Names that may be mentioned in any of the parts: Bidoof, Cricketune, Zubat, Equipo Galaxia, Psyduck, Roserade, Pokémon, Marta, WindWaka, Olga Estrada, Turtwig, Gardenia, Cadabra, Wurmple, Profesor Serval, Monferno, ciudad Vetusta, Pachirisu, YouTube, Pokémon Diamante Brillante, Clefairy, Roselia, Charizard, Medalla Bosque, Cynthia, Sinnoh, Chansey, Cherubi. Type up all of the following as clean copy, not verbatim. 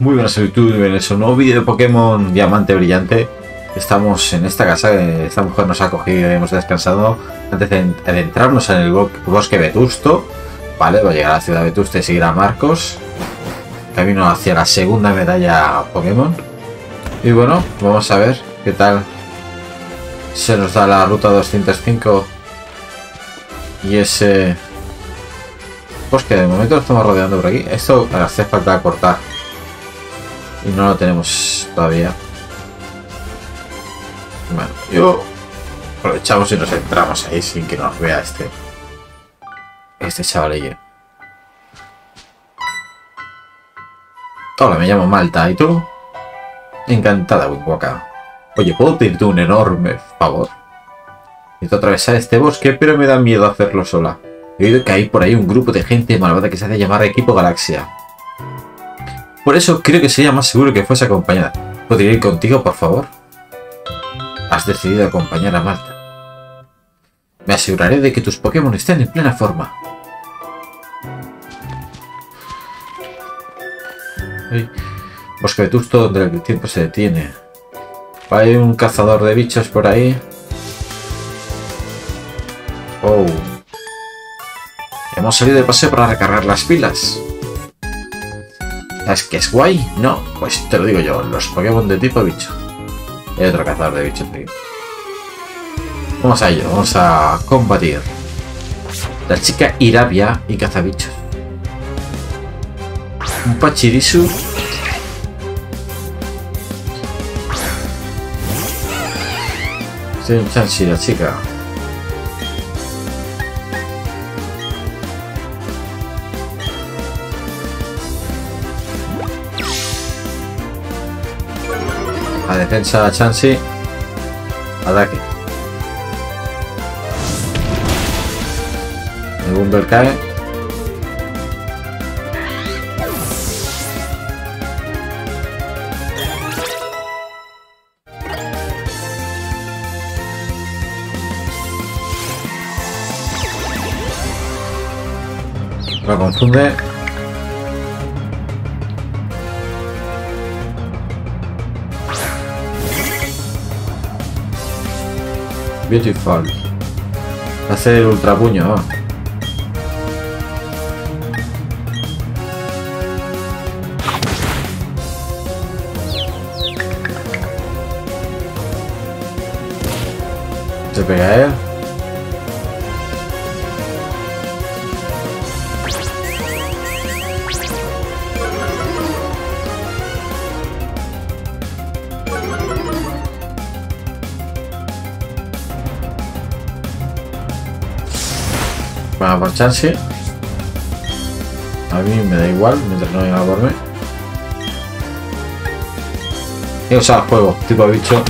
Muy buenas a YouTube, en el nuevo vídeo de Pokémon Diamante Brillante. Estamos en esta casa, esta mujer nos ha cogido y hemos descansado antes de adentrarnos en el bosque vetusto. Vale, voy a llegar a la ciudad vetusta y seguir a Marcos. Camino hacia la segunda medalla Pokémon. Y bueno, vamos a ver qué tal se nos da la ruta 205 y ese bosque. De momento lo estamos rodeando por aquí. Esto hace falta cortar. Y no lo tenemos todavía. Bueno, yo aprovechamos y nos entramos ahí sin que nos vea este chavalillo. Hola, me llamo Marta. ¿Y tú? Encantada, Winwaka. Oye, ¿puedo pedirte un enorme favor? Necesito atravesar este bosque, pero me da miedo hacerlo sola. He oído que hay por ahí un grupo de gente malvada que se hace llamar Equipo Galaxia. Por eso creo que sería más seguro que fuese acompañada. ¿Podría ir contigo, por favor? Has decidido acompañar a Marta. Me aseguraré de que tus Pokémon estén en plena forma. Sí. Bosque vetusto donde el tiempo se detiene. Hay un cazador de bichos por ahí. Oh. Hemos salido de paseo para recargar las pilas. ¿Sabes qué es guay? No, pues te lo digo yo, los Pokémon de tipo bicho. Hay otro cazador de bichos aquí. Vamos a ello, vamos a combatir. La chica Irabia y cazabichos. Un Pachirisu. Soy un Chansey, la chica. A defensa, Chansey. Ataque. El Bumble cae. Lo confunde. Beautiful. Hace el ultrapuño. Se pega a él. Van a por Chansey. A mí me da igual mientras no venga por mí. He usado juego, tipo bicho.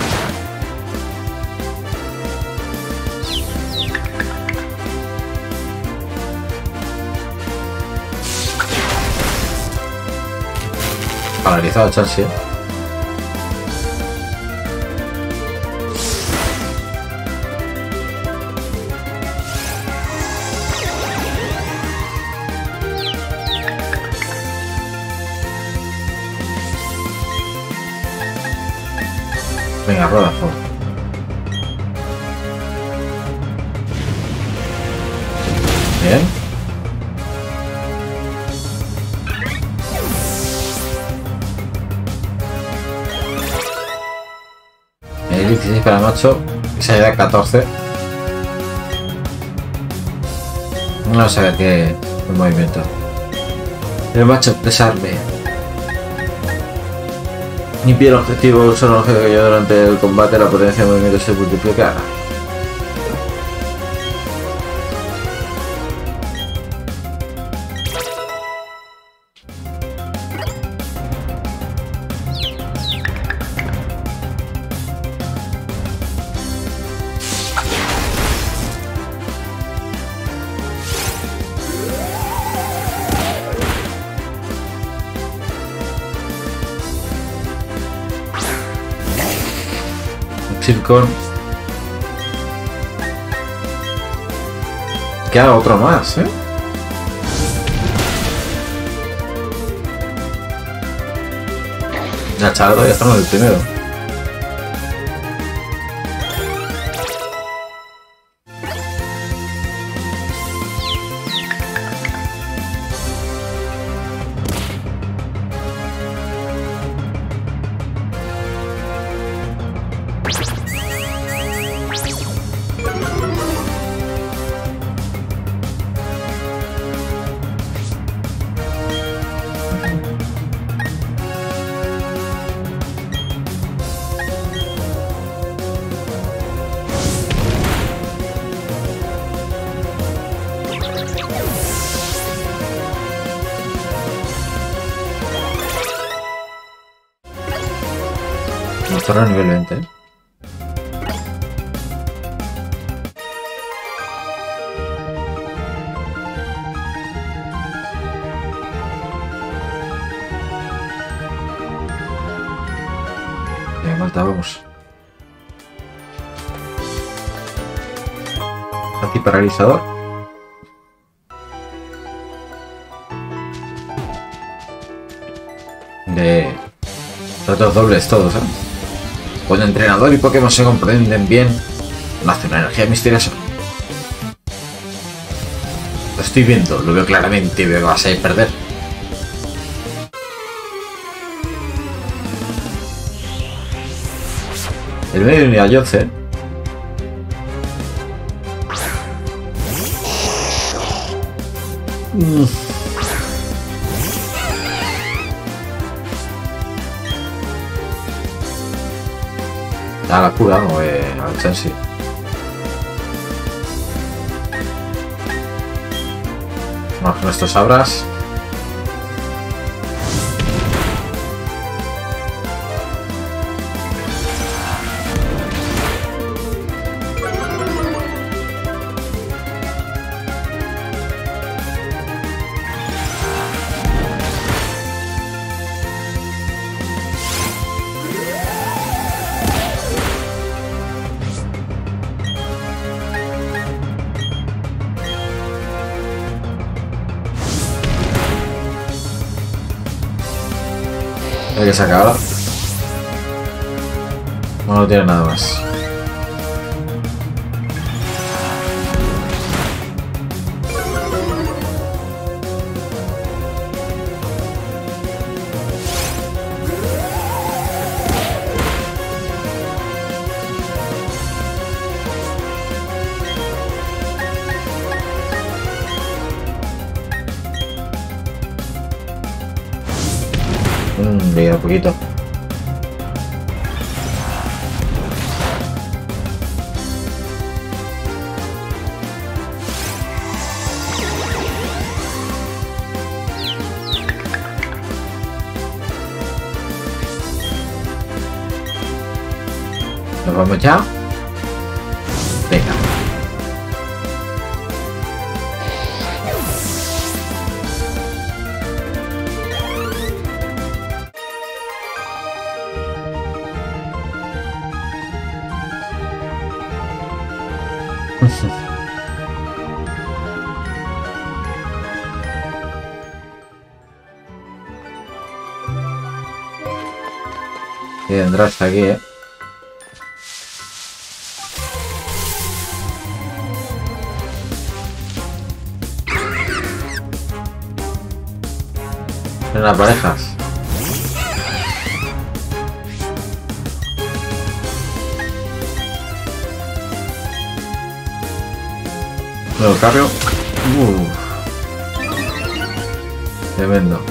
Paralizado Chansey. Venga, rueda fuego. Bien. Me di 16 para el 8. Se da 14. Vamos a ver qué movimiento. El macho desarme. Impide el objetivo, usa un objeto que lleva durante el combate, la potencia de movimiento se multiplica. Circon. Queda otro más, ¿eh? Ya Charizard ya está en el primero. Zorro nivel 20. Ya Marta, vamos. Aquí paralizador. De tratos dobles todos, ¿eh? Cuando entrenador y Pokémon se comprenden bien, nace una energía misteriosa. Lo estoy viendo, lo veo claramente y veo que vas a ir a perder. El medio ni a Yonce. A la cura, no, al Chansey. Vamos con estos sabras. Que se acaba. No tiene nada más. Poquito. Nos vamos ya. Venga. Y vendrá hasta aquí, ¿eh? En las parejas. Nuevo cambio. Tremendo.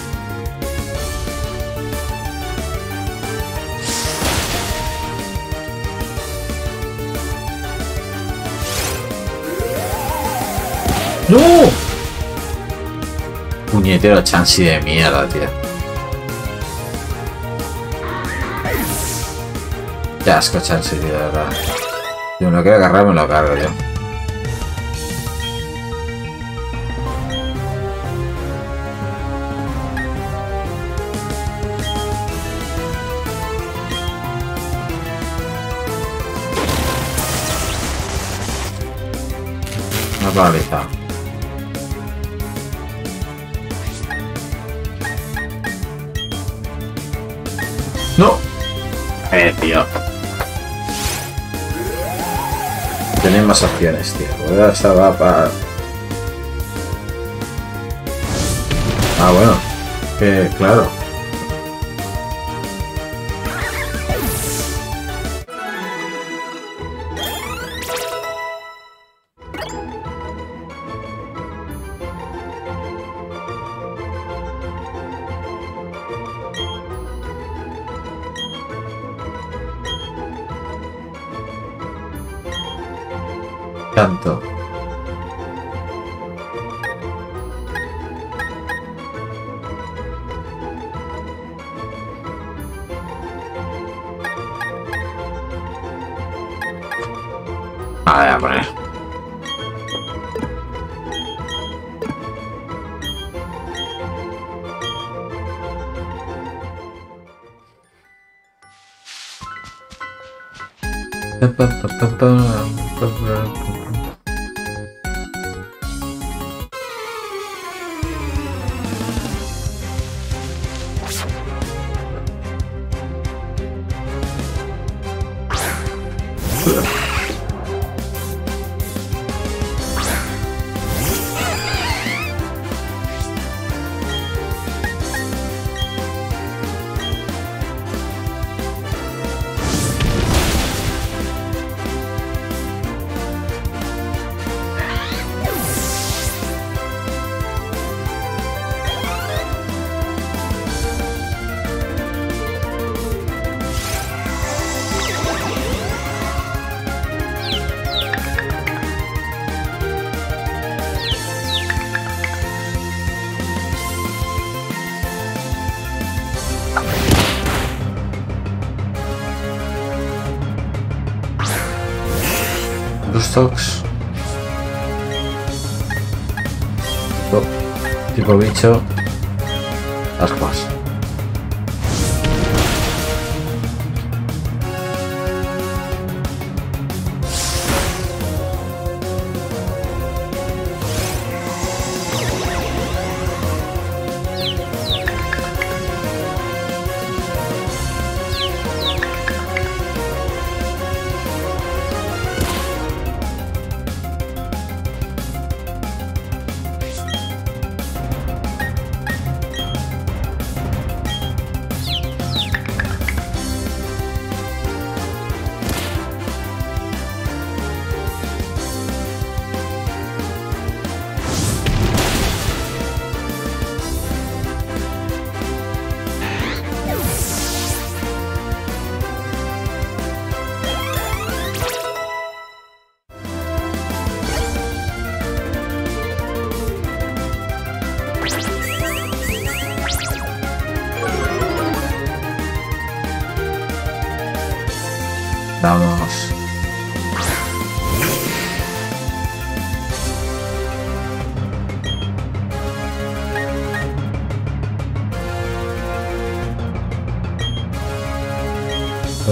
¡No! Puñetero Chansey de mierda, tío. Qué asco Chansey, tío, de verdad. Yo no quiero agarrar, me lo cargo, tío. Una paraliza. No. Tío. Tenéis más opciones, tío. Voy a estar para... Ah, bueno. Que claro. Tanto. Vale, voy a poner. Tox. Tipo bicho. Ascuas.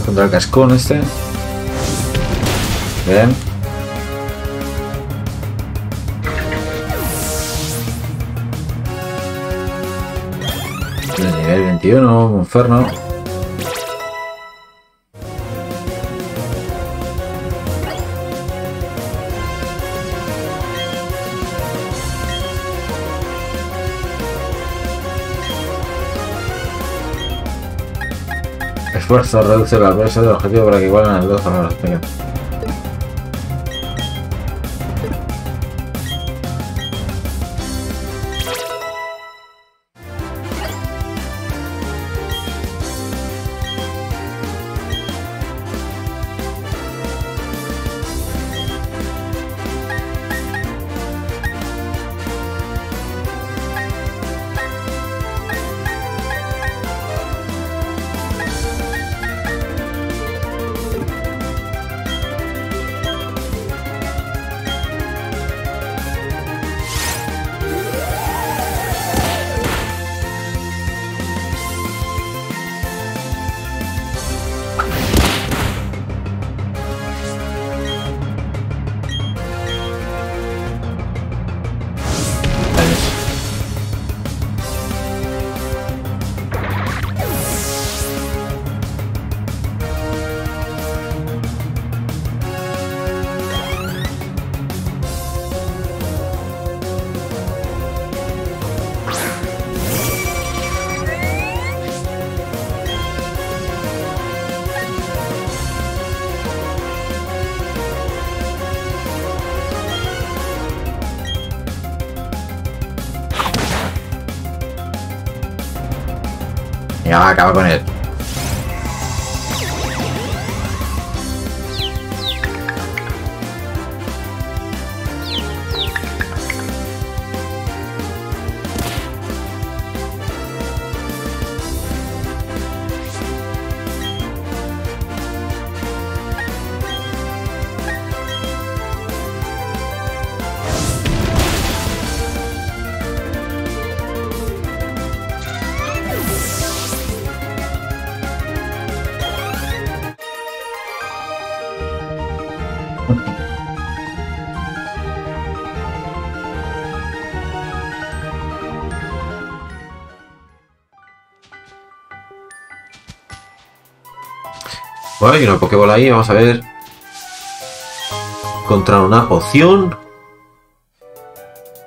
Contra el cascón este. Bien. El nivel 21, inferno. Esfuerzo, reduce la presa del objetivo para que igualen al 2 a la espera. Ya acaba con él. Bueno, hay una Pokébola ahí, vamos a ver. Encontrar una poción.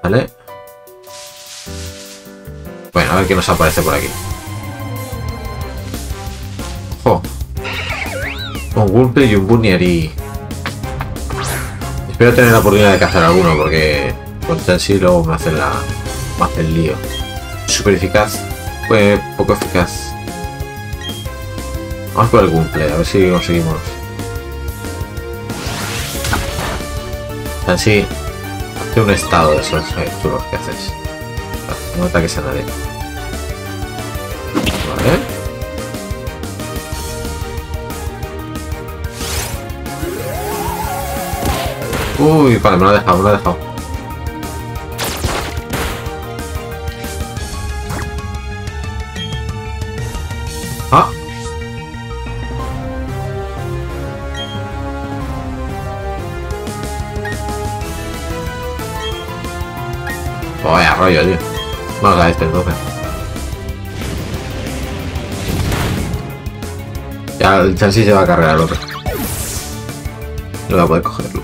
Vale. Bueno, a ver qué nos aparece por aquí. ¡Jo! Un Wurmple y un Burnieri. Espero tener la oportunidad de cazar alguno porque con Tansy luego me hacen el lío. Super eficaz. Pues poco eficaz. Vamos por el cumple, a ver si conseguimos. Así, hace un estado de esos chulos que haces. No ataques a nadie. Vale. Uy, vale, me lo ha dejado, Ah. Vaya rollo, tío. Vamos a este entonces. Ya el chasis se va a cargar al otro. No va a poder cogerlo.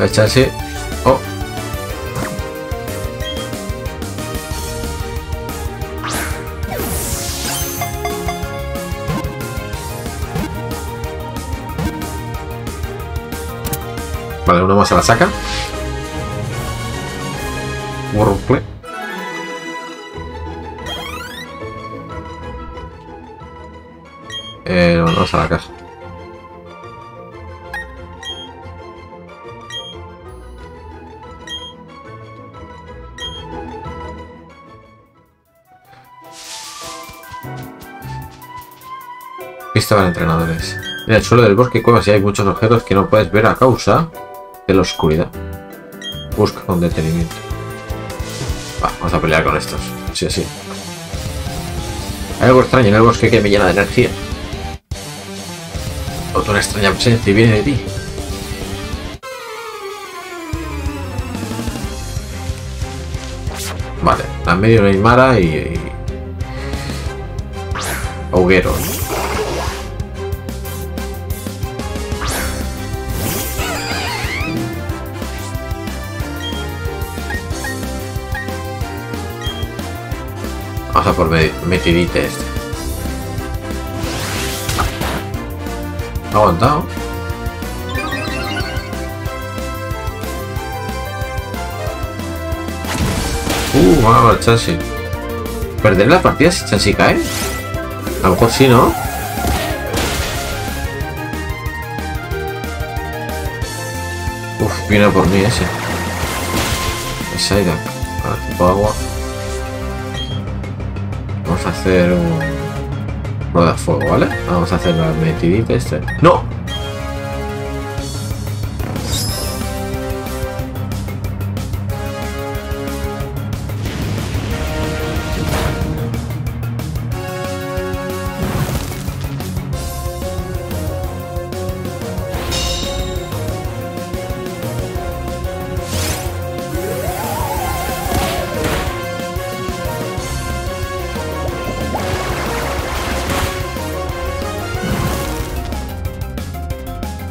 El chasis. Oh. Vale, una más a la saca. Warple. Vamos a la caja. Estaban entrenadores. En el suelo del bosque y cuevas hay muchos objetos que no puedes ver a causa de la oscuridad. Busca con detenimiento. Va, vamos a pelear con estos. Sí, así. Hay algo extraño en el bosque que me llena de energía. Otra extraña presencia y viene de ti. Vale, la medio Neymara y Hoguero. Vamos a por metidite este. Aguantado. Vamos al Chansey. ¿Perder las partidas si Chansey cae? A lo mejor sí, ¿no? Uf, viene por mí ese. Es Aida. Vale, tipo agua. Vamos a hacer un rueda de fuego, ¿vale? Vamos a hacer la metidita este. ¡No!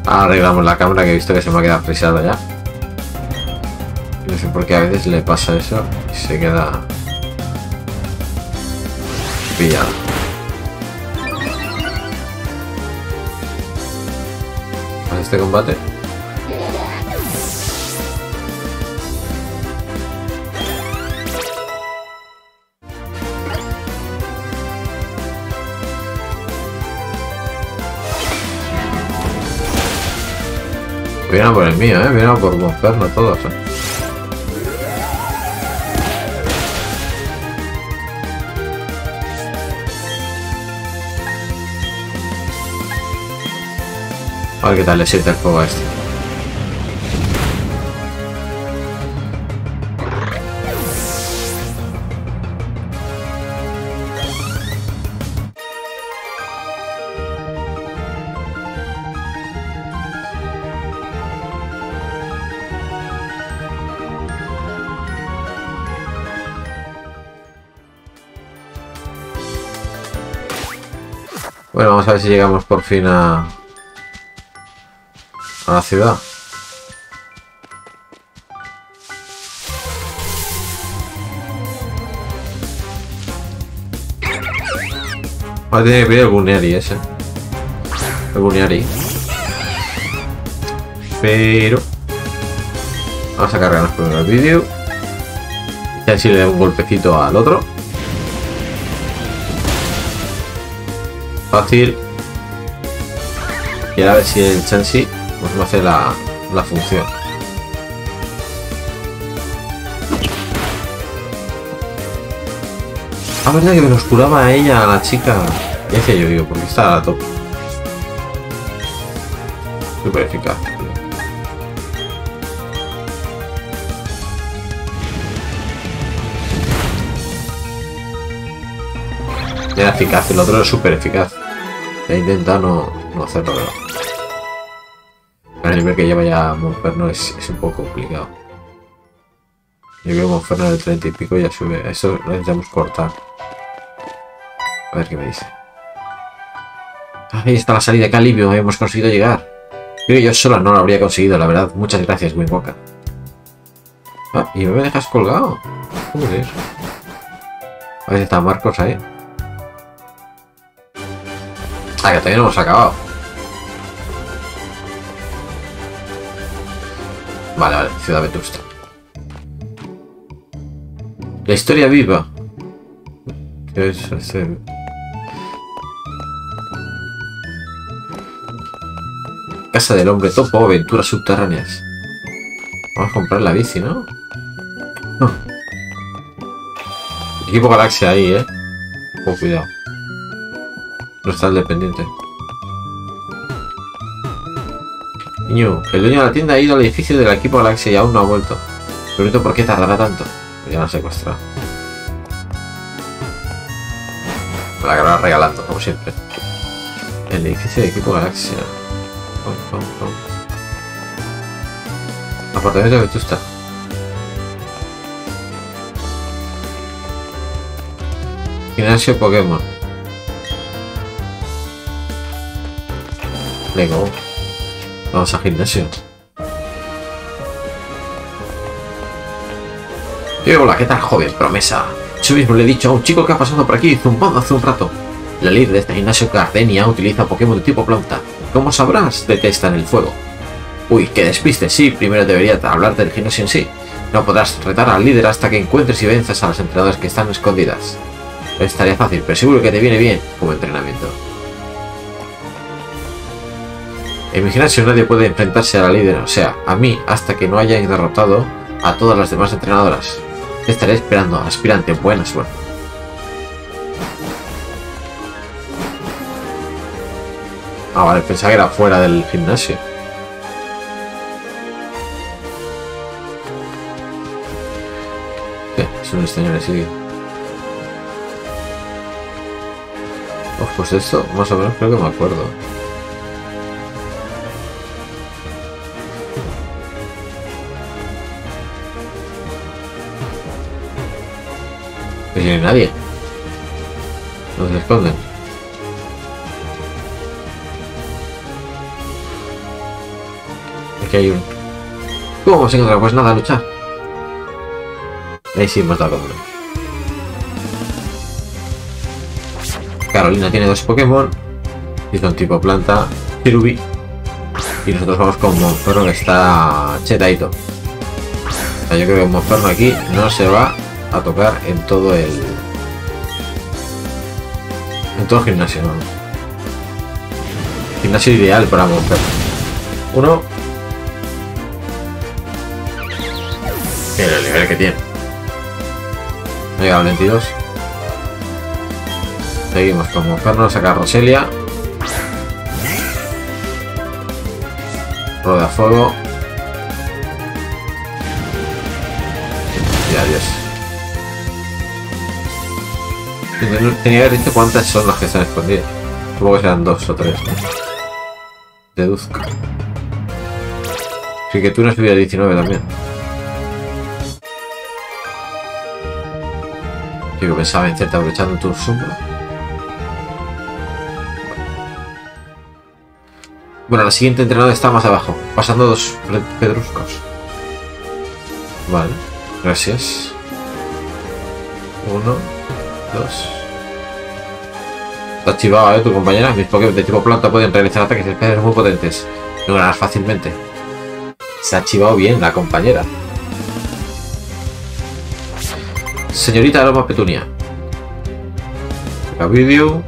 Arreglamos la cámara que he visto que se me ha quedado frisada ya. No sé por qué a veces le pasa eso y se queda Cynthia. ¿A este combate? Vienen por el mío, vienen por rompernos todos, A ver qué tal le sienta el fuego a este. Bueno, vamos a ver si llegamos por fin a la ciudad. Ahora tiene que pedir el Buneri ese. El Buneri. Pero... vamos a cargarnos primero el vídeo. Y así le doy un golpecito al otro. Fácil. Y ahora a ver si el Chansey pues me hace la función. Ah, verdad que me los curaba a ella, a la chica. Y hacía yo, digo, porque está a la top. Súper eficaz. Era eficaz, el otro es súper eficaz. He intentado no hacerlo, ¿verdad? El nivel que lleva ya Monferno es un poco complicado. Yo creo que Monferno del 30 y pico ya sube. Eso lo necesitamos cortar. A ver qué me dice. Ahí está la salida. ¡Qué alivio! Hemos conseguido llegar. Creo que yo sola no lo habría conseguido, la verdad. Muchas gracias, Winwoka. Ah, y me dejas colgado. ¿Cómo es eso? A ver si está Marcos ahí. Ah, que todavía no hemos acabado. Vale, ciudad Vetusta. La historia viva. ¿Qué es ese? Casa del hombre topo, aventuras subterráneas. Vamos a comprar la bici, ¿no? No. Equipo Galaxia ahí, Oh, cuidado. No está el dependiente. Niño, el dueño de la tienda ha ido al edificio del Equipo Galaxia y aún no ha vuelto. Pregunto por qué tardará tanto. Pues ya lo han secuestrado. Me la acabará regalando, como siempre. El edificio del Equipo Galaxia. Apartamento de Vetusta. Gimnasio Pokémon. Lego. Vamos al gimnasio. Hola, ¿qué tal, joven promesa? Yo mismo le he dicho a un chico que ha pasado por aquí zumbando hace un rato. La líder de este gimnasio, Gardenia, utiliza Pokémon de tipo planta. Como sabrás, detestan el fuego. Uy, qué despiste. Sí, primero debería hablarte del gimnasio en sí. No podrás retar al líder hasta que encuentres y venzas a las entrenadoras que están escondidas. No es tarea fácil, pero seguro que te viene bien como entrenamiento. En mi gimnasio nadie puede enfrentarse a la líder, o sea, a mí, hasta que no haya derrotado a todas las demás entrenadoras. Te estaré esperando, aspirante, buena suerte. Ah, vale, pensaba que era fuera del gimnasio. Sí, es un extraño, sí. Oh, pues esto, más o menos creo que me acuerdo. No hay nadie. No se esconden. Aquí hay uno. ¿Cómo vamos a encontrar? Pues nada, a luchar. Ahí sí hemos dado contra. Carolina tiene dos Pokémon y son tipo planta, Cherubi. Y nosotros vamos con Monferno, que está chetadito. O sea, yo creo que Monferno aquí no se va a tocar en todo el gimnasio, ¿no? Gimnasio ideal para Monferno. Uno. Mira el nivel que tiene. No llega a 22. Seguimos con Monferno, saca Roselia. Roda fuego. Y adiós. Tenía que haber dicho cuántas son las que están escondidas. Supongo que serán 2 o 3. Deduzco. Así que tú no subías 19 también. Yo pensaba vencerte aprovechando tu sombra. Bueno, la siguiente entrenada está más abajo, pasando 2 pedruscos. Vale, gracias. 1, 2. Está activado, tu compañera. Mis Pokémon de tipo planta pueden realizar ataques especiales muy potentes. No ganarás fácilmente. Se ha activado bien la compañera. Señorita Aroma Petunia. La vídeo.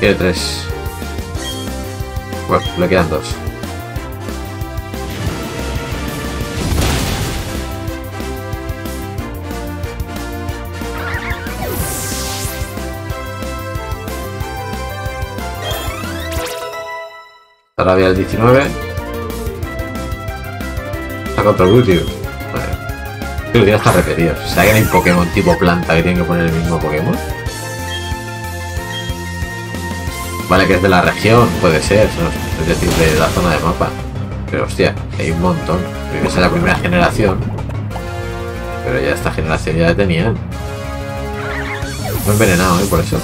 Tiene 3. Bueno, le quedan 2. Ahora voy al 19. Está contra el último. Vale. Creo que ya está repetido. O sea, que hay Pokémon tipo planta que tienen que poner el mismo Pokémon. Vale, que es de la región, puede ser, ¿no? Es decir, de la zona de mapa. Pero hostia, hay un montón. Esa es la primera generación. Pero ya esta generación ya la tenían. Muy envenenado, por eso.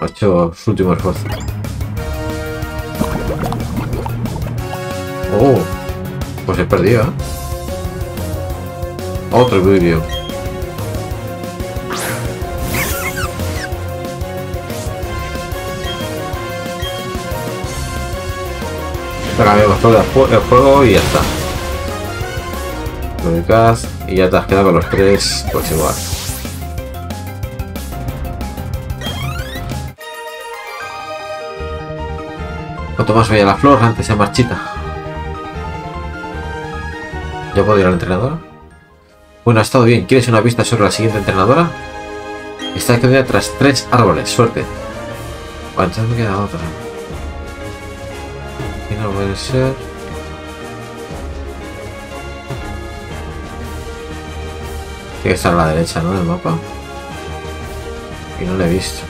8, su último esfuerzo. Oh, pues he perdido, ¿eh? Otro vídeo. Cambiamos todo el juego y ya está. Y ya te has quedado con los 3, pues igual. Cuanto más vaya la flor, antes se marchita. ¿Ya puedo ir a la entrenadora? Bueno, ha estado bien. ¿Quieres una pista sobre la siguiente entrenadora? Está escondida tras 3 árboles. Suerte. Bueno, ya me queda otra. Y no puede ser. Tiene que estar a la derecha, ¿no? Del mapa. Y no lo he visto.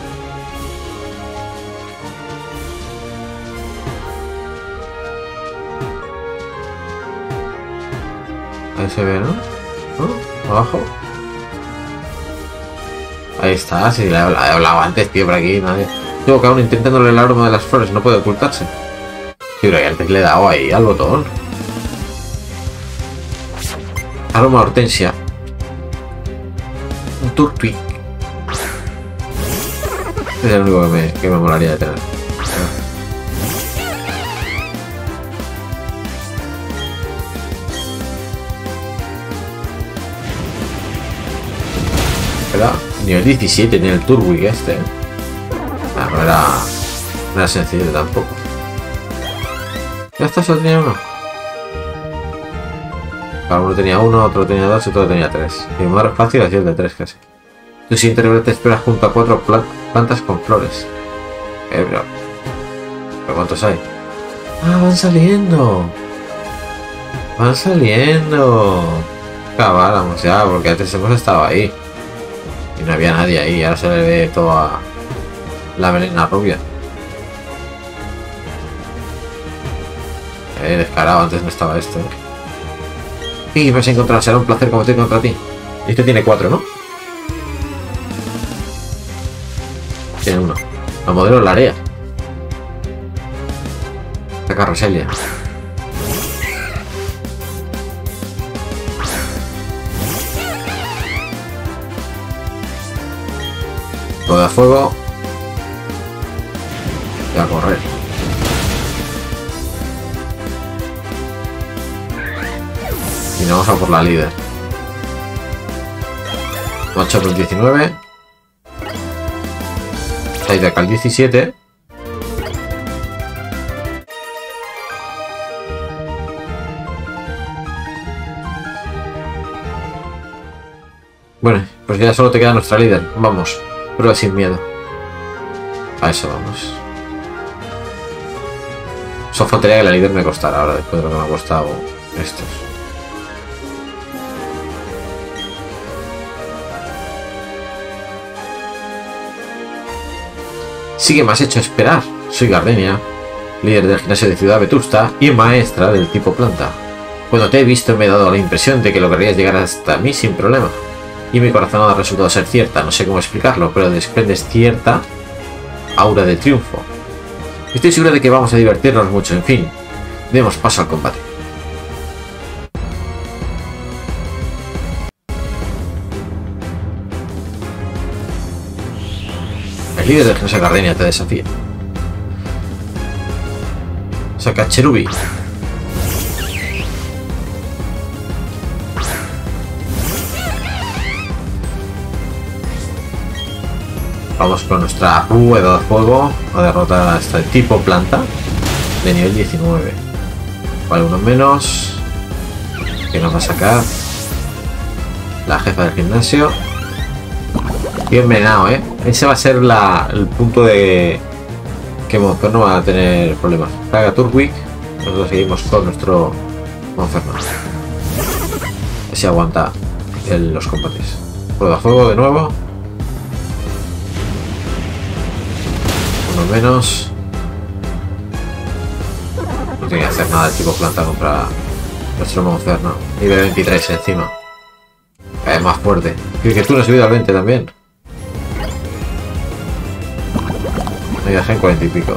Ahí se ve, ¿no? ¿No? Abajo. Ahí está, sí, la he hablado antes, tío, por aquí nadie. Llevo cada uno intentándole el aroma de las flores, no puede ocultarse. Yo creo que antes le he dado ahí al botón. Aroma Hortensia. Un Turtwig. Es el único que me molaría de tener. Espera, nivel 17 tiene el Turtwig este, ¿eh? Ah, no era sencillo tampoco. Ya está, solo tenía uno. Cada uno tenía uno, otro tenía 2, otro tenía 3. Y más fácil así el de 3 casi. Tu siguiente nivel te esperas junto a 4 plantas con flores. Pero ¿cuántos hay? Ah, van saliendo. Van saliendo. Acabáramos ya, porque antes hemos estado ahí. Y no había nadie ahí, ahora se le ve toda la melena rubia. Descarado, antes no estaba esto. Y vas a encontrar, será un placer combatir contra ti. Este tiene 4, ¿no? Tiene 1. La modelo la área. Saca Roselia. Todo a fuego. Y a correr. Y nos vamos a por la líder. 8 por 19. 6 de acá al 17. Bueno, pues ya solo te queda nuestra líder. Vamos, prueba sin miedo. A eso vamos. Solo faltaría que la líder me costara ahora, después de lo que me ha costado estos. Sí que me has hecho esperar. Soy Gardenia, líder del gimnasio de Ciudad Vetusta y maestra del tipo planta. Cuando te he visto me he dado la impresión de que lograrías llegar hasta mí sin problema. Y mi corazonada ha resultado ser cierta, no sé cómo explicarlo, pero desprendes cierta aura de triunfo. Estoy segura de que vamos a divertirnos mucho, en fin, demos paso al combate. El líder de Gnosa Gardenia te desafía. Saca Cherubi. Vamos con nuestra rueda de fuego a derrotar a este tipo planta de nivel 19. Vale, uno menos. Que nos va a sacar la jefa del gimnasio. Bien envenenado, ¿eh? Ese va a ser el punto de que Monferno va a tener problemas. Plaga Turwick. Nosotros seguimos con nuestro Monferno. Así aguanta los combates. Rueda de fuego de nuevo. Menos no tiene que hacer nada el tipo planta contra nuestro Monferno, nivel 23 encima, es más fuerte. Creo que tú no has subido al 20 también. Me dejé en 40 y pico.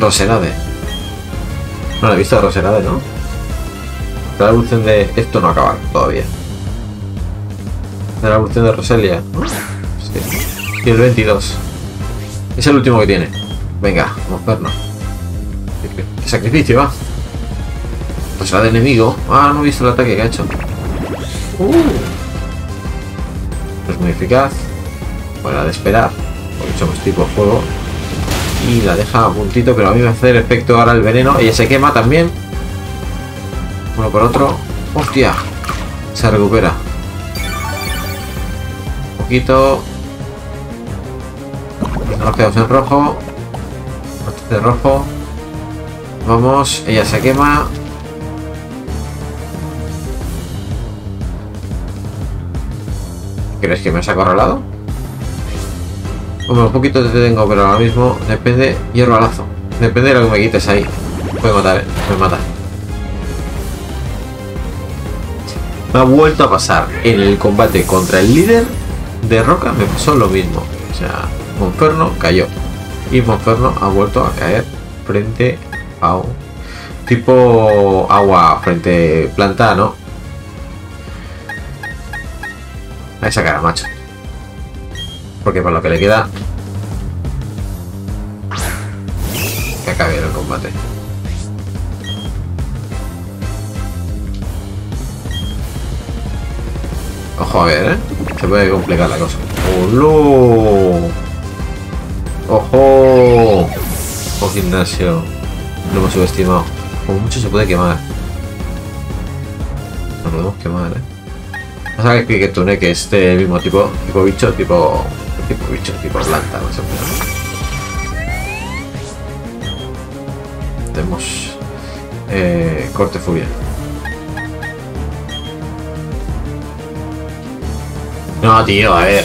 Roserade, no la he visto a Roserade, ¿no? La evolución de esto no ha acabado todavía. De la evolución de Roselia. Sí. Y el 22. Es el último que tiene. Venga, vamos a vernos. ¿Qué sacrificio va? Pues la de enemigo. Ah, no he visto el ataque que ha hecho. No es muy eficaz. Bueno, la de esperar. Porque somos tipo fuego. Y la deja a puntito, pero a mí me hace efecto ahora el veneno. Ella se quema también. Uno por otro. ¡Hostia! Se recupera. Nos quedamos en rojo. De rojo. Vamos. Ella se quema. ¿Crees que me has acorralado? Bueno, un poquito te tengo, pero ahora mismo depende. Hierro al lazo. Depende de lo que me quites ahí. Puede matar, ¿eh? Me mata. Me ha vuelto a pasar en el combate contra el líder. De roca me pasó lo mismo, o sea, Monferno cayó y Monferno ha vuelto a caer frente a un tipo agua, frente planta, ¿no? A esa cara, macho, porque para lo que le queda que acabe el combate. Ojo, a ver, ¿eh? Se puede complicar la cosa. ¡Hola! ¡Ojo! ¡Oh, gimnasio! Lo hemos subestimado. Como mucho se puede quemar. Lo podemos quemar, ¿eh? O sea, que Tune, que es del mismo tipo, tipo planta, más o menos. Tenemos... corte furia. No, tío, a ver.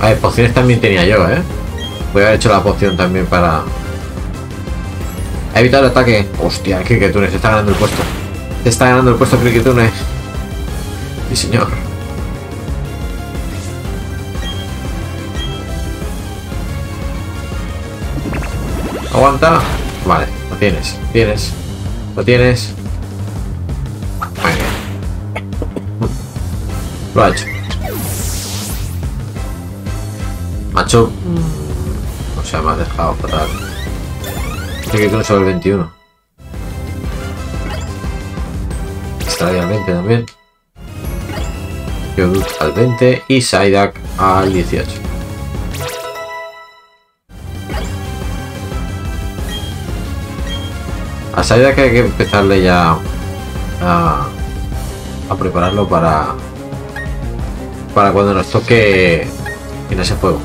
A ver, pociones también tenía yo, ¿eh? Voy a haber hecho la poción también para... He evitado el ataque. Hostia, el Cricketune se está ganando el puesto. Se está ganando el puesto Cricketune. Sí, señor. Aguanta. Vale, lo tienes. Tienes. Lo tienes. Muy bien. Lo ha hecho. Macho. O sea, me has dejado fatal. Tiene que cruzar el 21. Estaré al 20 también. Yodut al 20 y Psyduck al 18. A Psyduck hay que empezarle ya a prepararlo para cuando nos toque en ese fuego.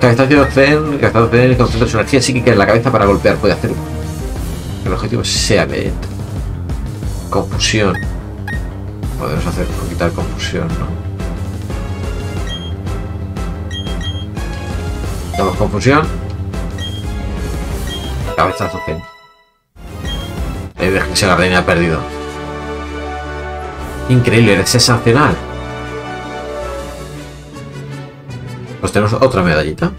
Cazador Zen, concentra su energía psíquica en la cabeza para golpear. Puede hacer que el objetivo sea mediante confusión. Podemos hacer quitar confusión, ¿no? Damos confusión. Cabezazo Zen. Ese Gardenia ha perdido. Increíble, eres sensacional. Pues tenemos otra medallita.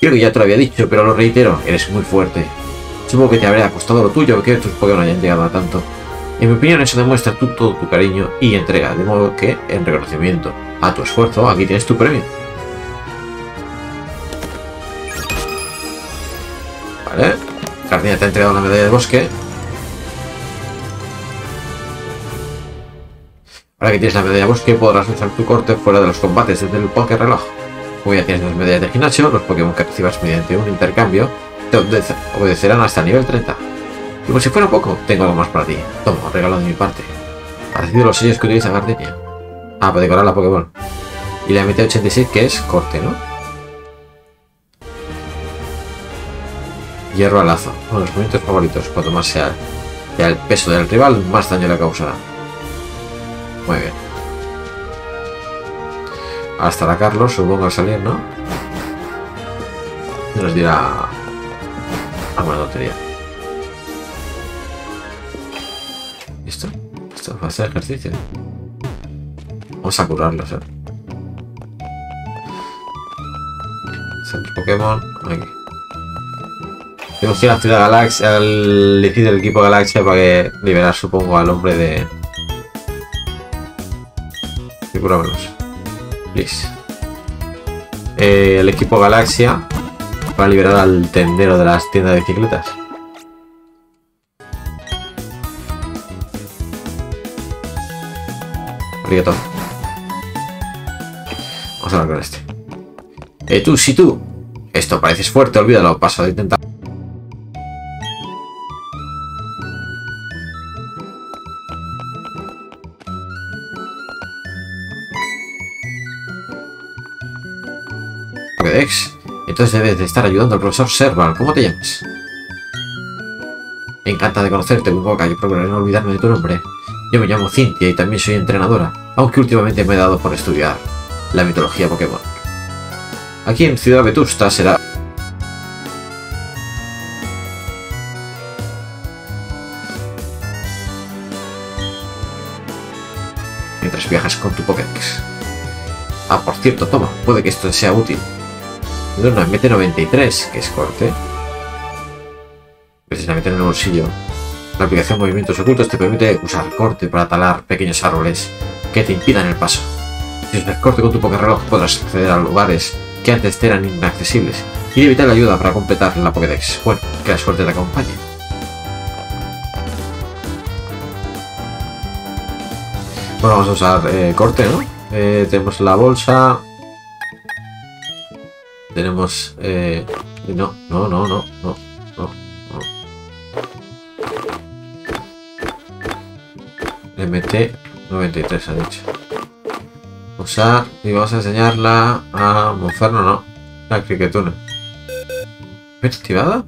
Creo que ya te lo había dicho, pero lo reitero. Eres muy fuerte. Supongo que te habrá costado lo tuyo, que tus Pokémon hayan llegado a tanto. En mi opinión, eso demuestra tú todo tu cariño y entrega. De modo que, en reconocimiento a tu esfuerzo, aquí tienes tu premio. Vale. Gardenia te ha entregado una medalla de bosque. Ahora que tienes la medalla bosque, podrás usar tu corte fuera de los combates desde el Poké Reloj. Como ya tienes las medallas de gimnasio, los Pokémon que recibas mediante un intercambio te obedecerán hasta nivel 30. Y por si fuera poco, tengo algo más para ti. Toma, regalo de mi parte. Ha recibido los sellos que utiliza Gardenia. Ah, para decorar la Pokémon. Y la MT86, que es corte, ¿no? Hierro al lazo. Uno de los movimientos favoritos. Cuanto más sea el peso del rival, más daño le causará. Muy bien. Hasta la Carlos, supongo, al salir, ¿no? Nos dirá alguna tontería. Listo. Esto va a ser ejercicio. Vamos a curarlo, ¿eh? Centro Pokémon. Aquí. Tenemos que ir a la ciudad Galaxia, al equipo del equipo Galaxia, para que liberar, supongo, al hombre de... Curámenos. Please. El equipo Galaxia va a liberar al tendero de las tiendas de bicicletas. Arigato. Vamos a hablar con este. Tú, si tú. Esto pareces fuerte, olvídalo. Paso de intentar. Entonces debes de estar ayudando al profesor Serval. ¿Cómo te llamas? Me encanta de conocerte, Bungoka. Yo procuraré no olvidarme de tu nombre. Yo me llamo Cynthia y también soy entrenadora, aunque últimamente me he dado por estudiar la mitología Pokémon. Aquí en Ciudad Vetusta será... mientras viajas con tu Pokédex. Ah, por cierto, toma. Puede que esto te sea útil. Una MT93, que es corte. Precisamente en el bolsillo. La aplicación Movimientos Ocultos te permite usar corte para talar pequeños árboles que te impidan el paso. Si usas corte con tu Pokerreloj podrás acceder a lugares que antes te eran inaccesibles y evitar la ayuda para completar la Pokédex. Bueno, que la suerte te acompañe. Bueno, vamos a usar corte, ¿no? Tenemos la bolsa... Tenemos... No. MT93 ha dicho. Usar y vamos a enseñarla a Monferno, no. La criquetuna. ¿Es activada?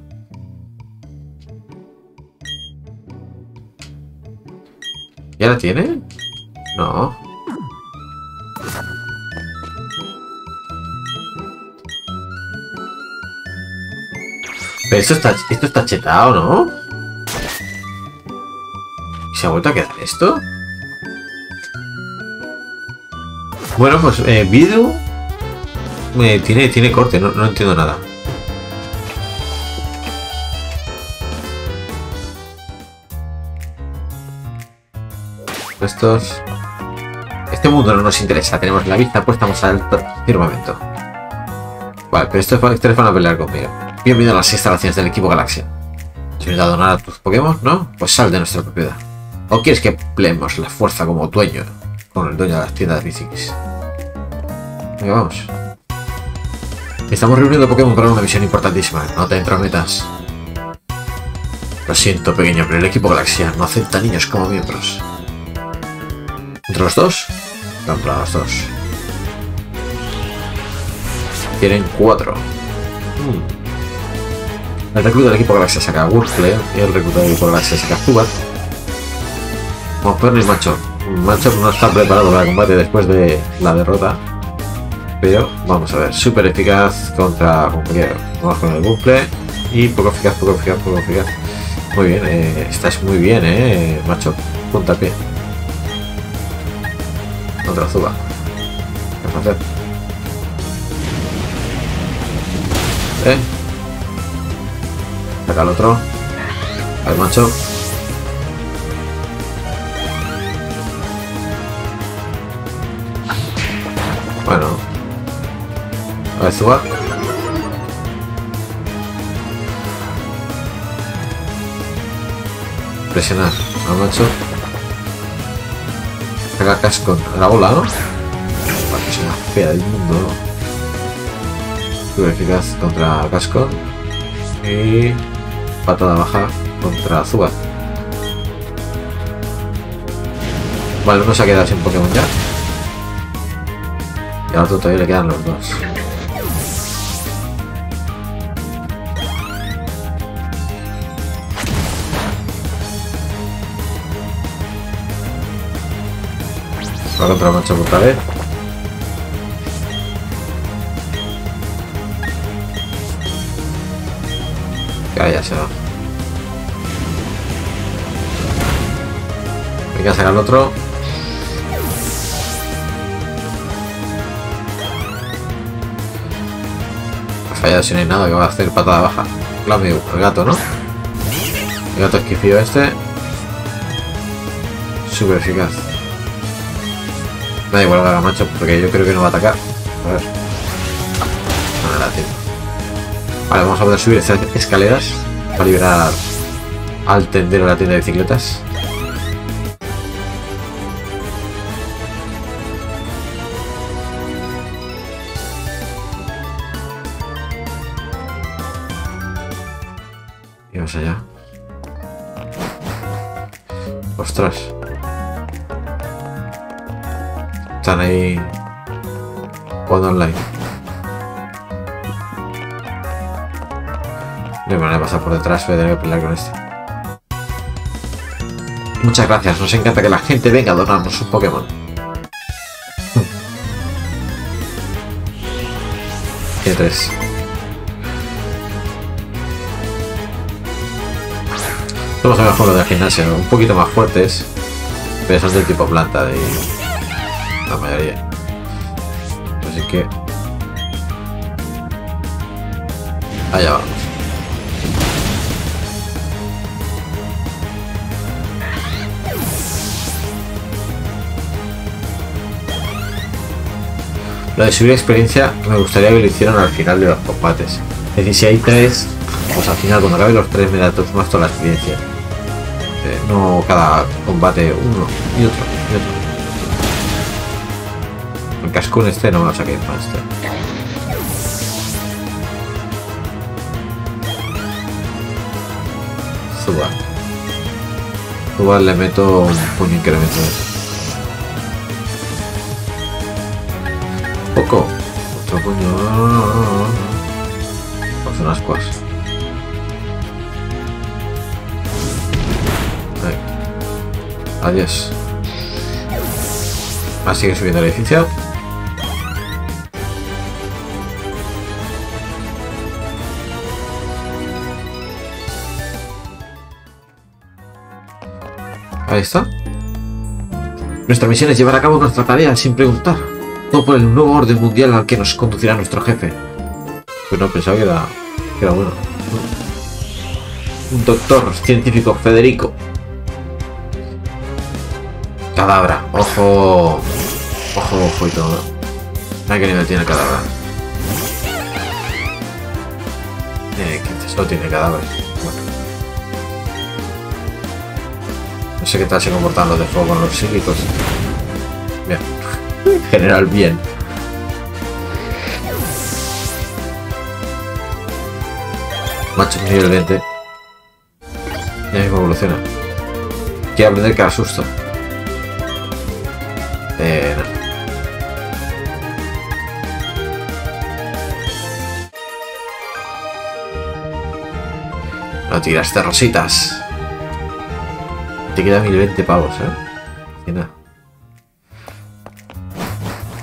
¿Ya la tiene? No. Pero esto está chetado, ¿no? ¿Se ha vuelto a quedar esto? Bueno, pues Bidu tiene corte, no entiendo nada. puestos. Este mundo no nos interesa, tenemos la vista puesta más alto firmamento. Vale, pero estos tres van a pelear conmigo. Bienvenido a las instalaciones del Equipo Galaxia. ¿Te has dado a donar a tus Pokémon, no? Pues sal de nuestra propiedad. ¿O quieres que empleemos la fuerza como dueño? Con el dueño de las tiendas de bicicletas. Venga, vamos. Estamos reuniendo Pokémon para una misión importantísima. No te entrometas. Lo siento, pequeño, pero el Equipo Galaxia no acepta niños como miembros. ¿Entre los dos? Contra los dos. Tienen 4. El recluta del Equipo Galaxia saca a Wurfle y el recluta del Equipo Galaxia saca a Zubat. Vamos, Perny y Macho. Macho no está preparado para el combate después de la derrota. Pero vamos a ver, súper eficaz contra compañero. Vamos con el Wurfle. Y poco eficaz, poco eficaz, poco eficaz. Muy bien, estás muy bien, Macho. Punta al pie. Otra Zuba. ¿Qué vamos a hacer? Saca el otro. Al Macho. Bueno. A ver, Zuba. Presionar al Macho. Saca casco con la bola, ¿no? La persona fea del mundo. Super eficaz contra casco. Y patada baja contra Zubat. Vale, uno se ha quedado sin Pokémon ya. Y al otro todavía le quedan los dos. Va contra el Macho otra vez. Ya, ya se va. Venga, saca el otro. Ha fallado si no hay nada que va a hacer patada baja. Claro, el gato, ¿no? El gato esquifío este. Súper eficaz. Da igual ahora Macho porque yo creo que no va a atacar. A ver. No me da tiempo. Vale, vamos a poder subir estas escaleras para liberar al tendero de la tienda de bicicletas. Y vamos allá. Ostras. Están ahí jugando online. No hay manera de pasar por detrás, voy a tener que pelear con este. Muchas gracias, nos encanta que la gente venga a donarnos sus Pokémon. Tiene 3. Somos el mejor de la gimnasia, un poquito más fuertes, pero son del tipo planta de... la mayoría. Así que... allá vamos. Lo de subir experiencia me gustaría que lo hicieran al final de los combates. Es decir, si hay 3, pues al final cuando acabe los 3 me da más toda la experiencia. No cada combate uno y otro y otro. Cascón este no me lo saqué para este. Suba. Suba le meto un puño incremento. Poco. Otro puño. Hace unas cosas. Adiós. Ah, sigue subiendo el edificio. Ahí está. Nuestra misión es llevar a cabo nuestra tarea sin preguntar. Todo por el nuevo orden mundial al que nos conducirá nuestro jefe. Pues no pensaba que era bueno. Un doctor científico Federico. Cadabra. Ojo. Ojo, ojo y todo. ¿A qué nivel tiene el Cadabra? Tiene 15, solo tiene Cadabra. Bueno. No sé qué tal se comportan los de fuego con los psíquicos. Bien. En general, bien. Macho nivel 20. Ya mismo evoluciona. Quiero aprender cada susto. No. No tiras de rositas. Te queda 1020 pavos, ¿eh? Nada.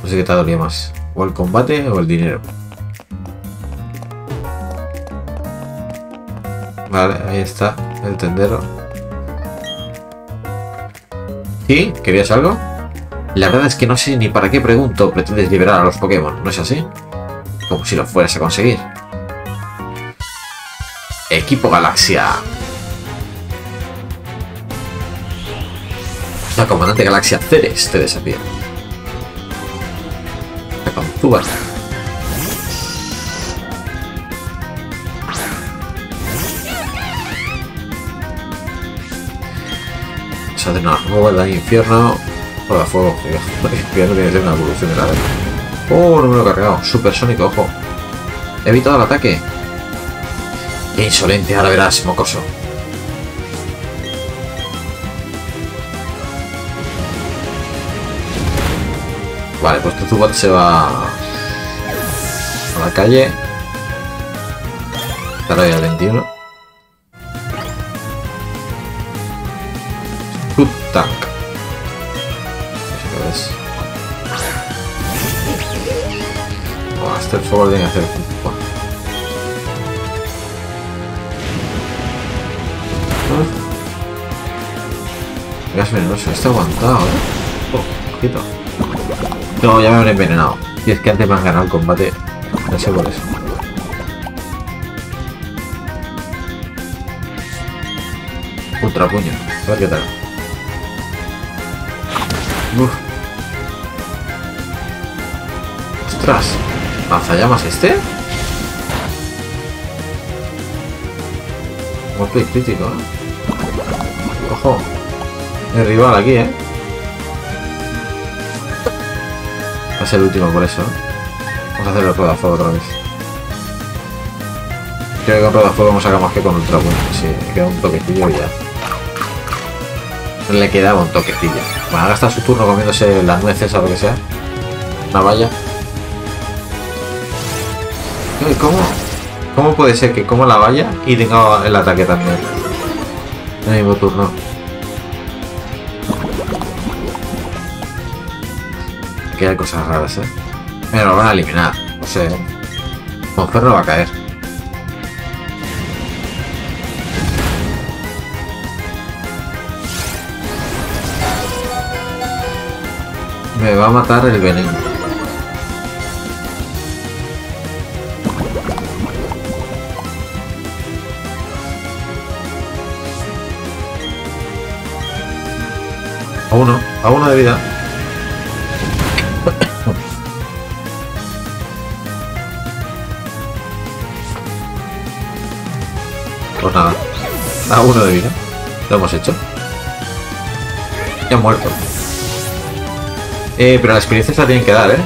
No sé qué te dolía más. O el combate o el dinero. Vale, ahí está el tendero. ¿Sí? ¿Querías algo? La verdad es que no sé ni para qué pregunto. Pretendes liberar a los Pokémon, ¿no es así? Como si lo fueras a conseguir. Equipo Galaxia. La comandante Galaxia Ceres te desafía. La Cantúa. No, vuelta al infierno. Juega fuego. El infierno tiene que ser una evolución de la vez. Oh, no me lo he cargado. Supersónico, ojo. He evitado el ataque. Qué insolente, ahora verás, mocoso. Vale, pues tu Zubat se va a la calle. Estará ahí al 21. Tank. Oh, hasta el favor de hacer. Bueno. Gas venenoso, está aguantado, ¿eh? Oh, ojito. No, ya me habré envenenado. Y es que antes me han ganado el combate. No sé por eso. Ultra puño. A ver qué tal. Uf. ¡Ostras! ¿Lanzallamas este? Golpe crítico, ¿eh? ¡Ojo! El rival aquí, ¿eh? Va a ser el último por eso, ¿eh? Vamos a hacer el rueda fuego otra vez. Creo que con rueda fuego vamos a sacar más que con ultra bueno. Sí, queda un toquecillo y ya. Le quedaba un toquecillo. Bueno, ahora está su turno comiéndose las nueces o lo que sea. Una valla. ¿Cómo? ¿Cómo puede ser que coma la valla y tenga el ataque también? En el mismo turno. Que hay cosas raras, ¿eh? Pero lo van a eliminar. O sea, Monferno va a caer. Me va a matar el veneno. A uno de vida. Pues nada, a uno de vida. Lo hemos hecho. Ya ha muerto. Pero la experiencia se la tienen que dar, ¿eh?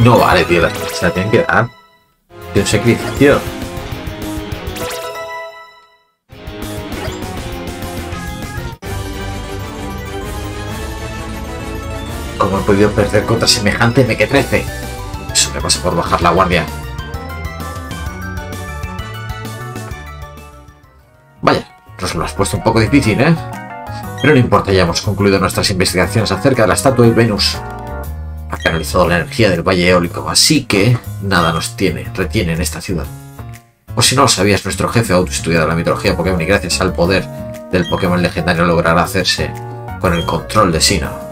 No vale, tío, se la tienen que dar. Tío, un sacrificio. ¿Cómo he podido perder contra semejante mequetrefe? Eso me pasa por bajar la guardia. Vaya, nos lo has puesto un poco difícil, ¿eh? Pero no importa, ya hemos concluido nuestras investigaciones acerca de la estatua de Venus. Ha canalizado la energía del valle eólico, así que nada nos retiene en esta ciudad. Por si no lo sabías, nuestro jefe ha autoestudiado la mitología Pokémon y gracias al poder del Pokémon legendario logrará hacerse con el control de Sinnoh.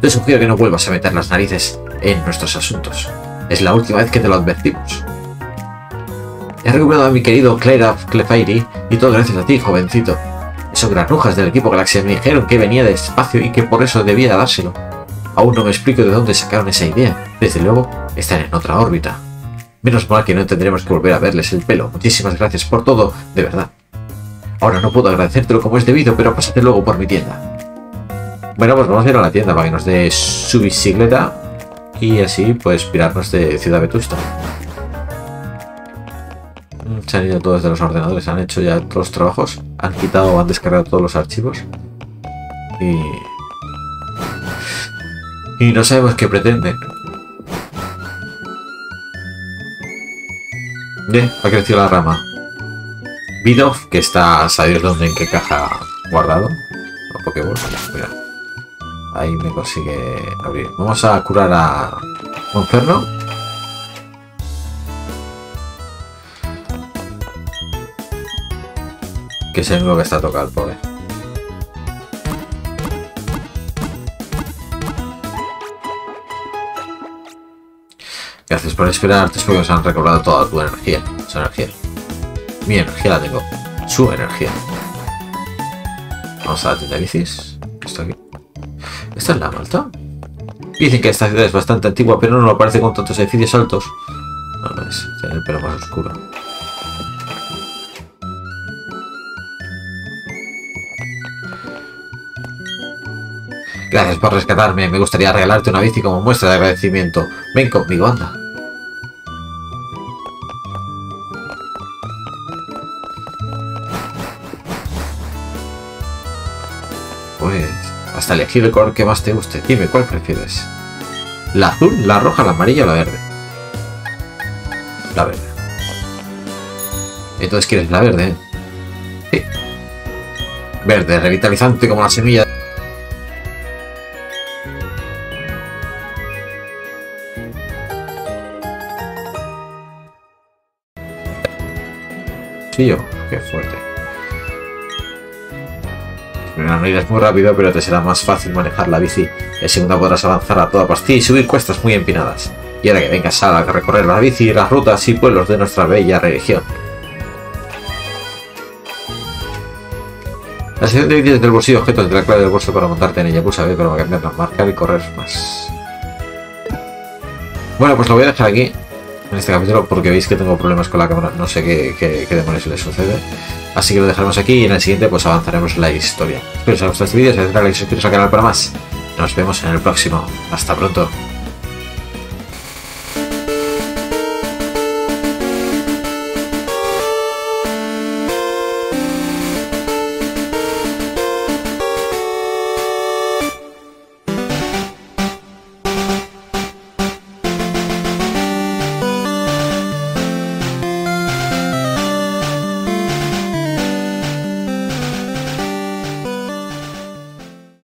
Te sugiero que no vuelvas a meter las narices en nuestros asuntos. Es la última vez que te lo advertimos. He recuperado a mi querido Clefairy y todo gracias a ti, jovencito. Esos granujas del equipo Galaxia me dijeron que venía de espacio y que por eso debía dárselo. Aún no me explico de dónde sacaron esa idea. Desde luego, están en otra órbita. Menos mal que no tendremos que volver a verles el pelo. Muchísimas gracias por todo, de verdad. Ahora no puedo agradecértelo como es debido, pero pásate luego por mi tienda. Bueno, pues vamos a ir a la tienda para que nos dé su bicicleta y así pues pirarnos de Ciudad Vetusta. Se han ido todos de los ordenadores, han hecho ya todos los trabajos, han quitado o han descargado todos los archivos y no sabemos qué pretenden. Bien, ha crecido la rama. Bidoff, que está a saber dónde, en qué caja guardado. O Pokéball, mira. Ahí me consigue abrir. Vamos a curar a Monferno. Que es el único que está tocado, pobre. Gracias por esperar, te espero que os han recordado toda tu energía. Su energía. Mi energía la tengo. Su energía. Vamos a la tienda de bicis. Esto aquí. ¿Esta es la Malta? Dicen que esta ciudad es bastante antigua, pero no lo parece con tantos edificios altos. No, no es. Tiene el pelo más oscuro. Gracias por rescatarme. Me gustaría regalarte una bici como muestra de agradecimiento. Ven conmigo, anda. Hasta elegir el color que más te guste. Dime, ¿cuál prefieres? ¿La azul, la roja, la amarilla o la verde? La verde. Entonces quieres la verde, ¿eh? Sí. Verde, revitalizante como la semilla. Sí, yo. Qué fuerte. Primera no irás muy rápido, pero te será más fácil manejar la bici. En segunda podrás avanzar a toda pastilla y subir cuestas muy empinadas. Y ahora que vengas a recorrer la bici, las rutas y pueblos de nuestra bella región. La sección de bicis del bolsillo, objetos de la clave del bolso para montarte en ella. Pulsa B para cambiarlas, marcar y correr más. Bueno, pues lo voy a dejar aquí en este capítulo porque veis que tengo problemas con la cámara. No sé qué demonios le sucede. Así que lo dejaremos aquí y en el siguiente pues avanzaremos en la historia. Espero que os haya gustado este vídeo, si os ha gustado, suscribiros al canal para más. Nos vemos en el próximo. Hasta pronto.